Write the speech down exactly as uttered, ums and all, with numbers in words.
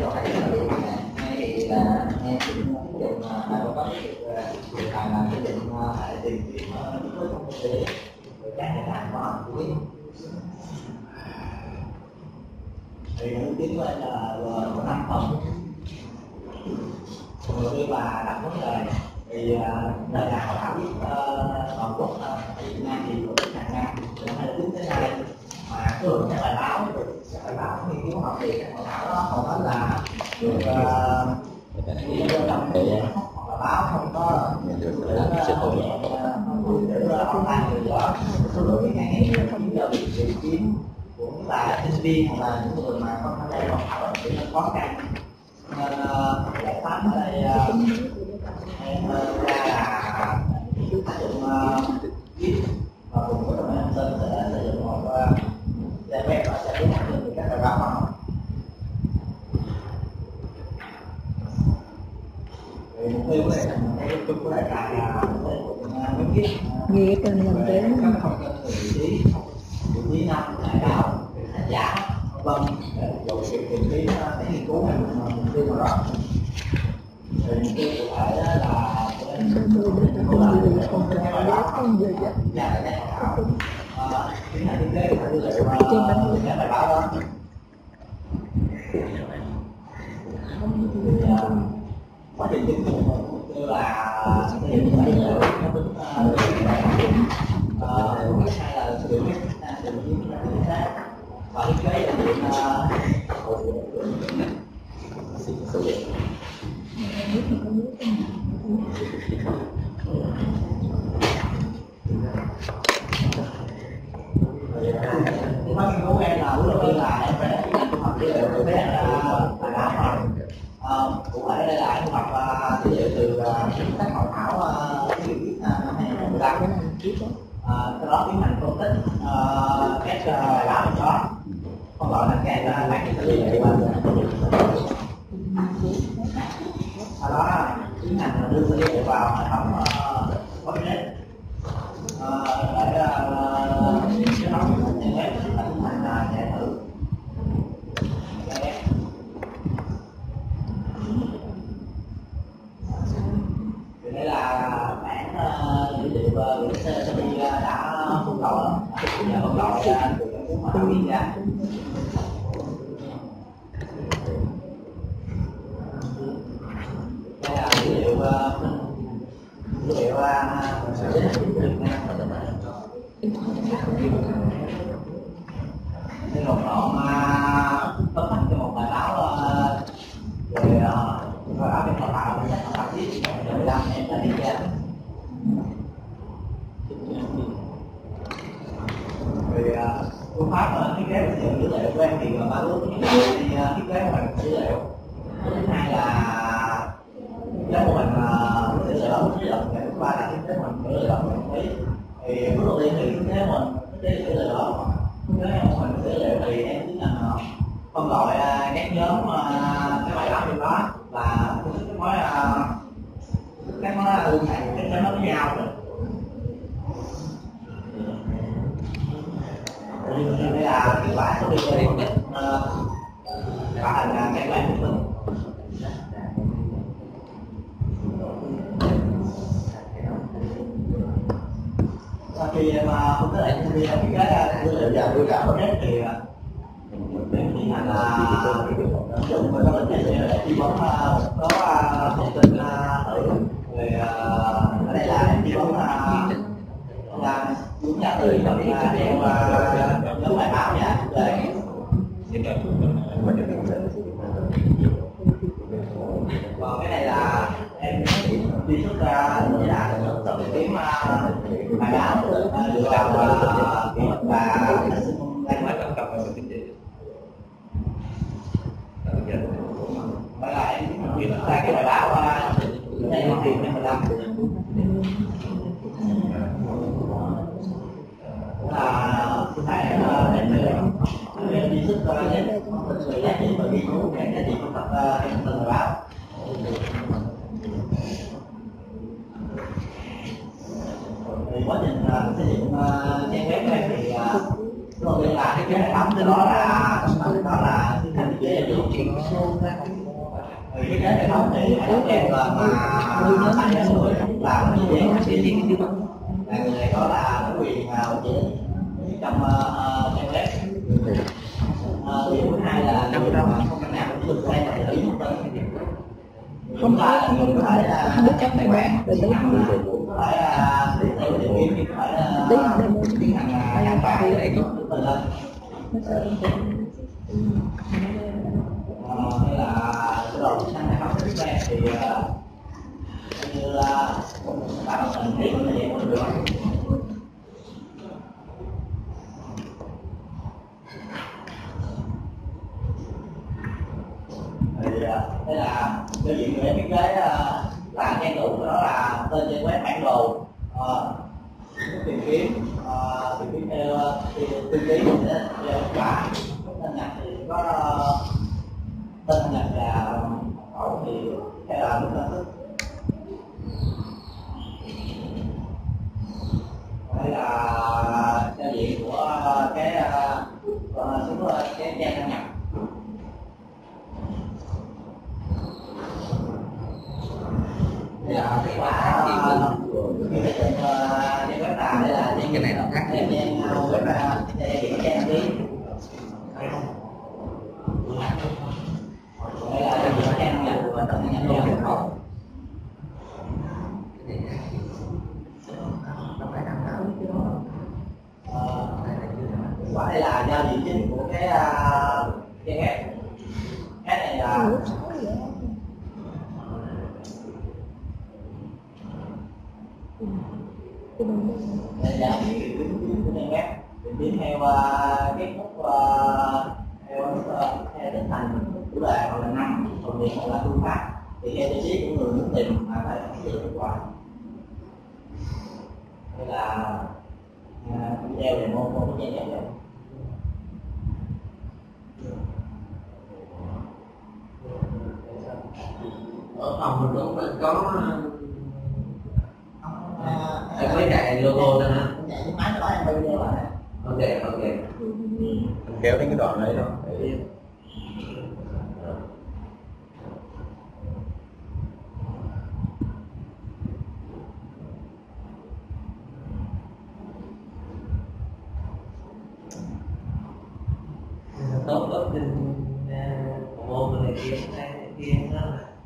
do vậy thì là em cũng quyết định là có việc làm là quyết định phải tìm việc ở những cái công ty người ta để làm có học cuối. Thì cũng biết với anh là vừa có năm phòng vừa đi và đặt vấn đề thì đời nào đã biết toàn quốc ở Việt Nam thì cũng biết hàng năm cũng hay tính tới nay mà thường các bài báo các bài báo nghiên cứu học thì các bài báo đó không phải là được đi vô trong cái hoặc là báo không có để không làm người đó số lượng cái ngày không giờ bị sự kiếm cũng là sinh viên hoặc là những người mà có khả năng học tập thì nó khó khăn nên giải pháp ở đây em ra là áp dụng viết và cùng với đồng hành sinh sẽ sử dụng một trang web và sẽ tiến hành được các bài báo khoa học. Thì mục tiêu của đây là những cái nghĩa cần làm đến học tập vị trí vị trí năm đại đạo giả vân rồi sự tìm kiếm để nghiên cứu mình mục tiêu nào đó. Thì mục tiêu cụ thể là cũng là những cái công nghệ đó cũng như vậy là cái học tiến hành thiết kế và đưa lại cái bài báo đó. Quá trình chính phủ mục tiêu là cái những cái nó tính hay là sự biết sự biết là chính xác và thiết kế là những sự việc. Thì phát nghiên cứu em là lúc đầu tiên là em phải học dữ liệu từ bé là bài báo học. Cụ thể đây là em học dữ liệu từ các hội thảo dữ liệu năm hai nghìn mười lăm sau đó tiến hành phân tích các bài báo đó còn gọi là cái là cái dữ liệu sau đó tiến hành đưa dữ liệu vào hệ thống Postgres để hệ thống Postgres tiến hành chạy thử. Thì đây là bản dữ liệu của xê xê pê đã phân loại và phân loại ra từ các mục tiêu viên ra. Dữ liệu nên lộn lộn tóm tắt cho một bài báo rồi rồi báo về hội thảo về các hoạt động tiếp rồi làm em đã đi ra rồi phương pháp thiết kế sử dụng dữ liệu của em thì có ba bước. Thiết kế bằng dữ liệu thứ hai là cái mô hình dữ liệu đó dữ liệu cái thứ ba là cái mô hình dữ liệu quản lý. Thì bước đầu tiên thì cái mô hình cái dữ liệu đó cái mô hình dữ liệu thì em chính là phân loại các nhóm cái bài báo trên đó và cái mối các mối liên hệ các nhóm nó với nhau rồi. Đây là kết quả số liệu phân tích tạo thành cái bản của mình. Sau khi em phân tích lại những cái dữ liệu và đưa ra project thì em tiến hành là ứng dụng và phân tích dữ liệu để tư vấn có thông tin thử về ở đây là em tư vấn là đúng là từ những cái nhóm bài báo nha về còn cái này là em đi xuất ra là kiếm bài báo dựa vào và đang nói trong cộng đồng về kinh tế. Vậy là em kiếm ra cái bài báo này em tìm em làm là phải đến người em đi xuất ra đến người giá trị và nghiên cứu các giá trị của tập hiện từng bài báo. Thì quá trình xây dựng trang web này thì đầu tiên là cái hệ thống, từ đó là đó là tiến hành dễ dàng Vì cái đó thì không thể là mà nuôi nó thành những người làm như vậy nó sẽ liên tiếp. Và người này có là quyền vào chỉ trong trang web. Điều thứ hai là trong đó không cách nào cũng được thay đổi lợi dụng tới. Không phải mình có thể là không chấp tài khoản, tiến hành phải là điện tử điện nghiêm, phải là tiến hành an toàn để có được lên. Hay là đầu sang đại học tiếp theo thì như là tạo thành cái vấn đề của trường. Thì đây là cái gì người thiết kế làm trang chủ đó là tên trên web bản đồ tìm kiếm tìm kiếm theo tiêu chí để theo quả nên là thì có tên là là mẫu thì hay là đúng là thức đây là giao diện của cái xuống cái trang đăng nhập. Đây là cái quả cái trang web là đây là cái này là các cái trang web là cái trang trí. Đây là cái điểm trang nhập và tận nhận luôn được không? Đây là giao diện chính của cái trang web. Cái này là đây là giao diện chính của trang web. Điểm theo cái mức theo theo tính thành chủ đề hoặc là năm phần việc hoặc là phương pháp thì theo tiêu chí của người muốn tìm mà phải sử dụng hiệu quả. Đây là video về môn môn cái trang này. Ở phòng mình cũng phải có phải có cái logo đó hả? Cái máy đó em quay video lại. Ok ok. Mình kéo đến cái đoạn này thôi. Tốt lớp trên bộ môn này kia, này kia đó là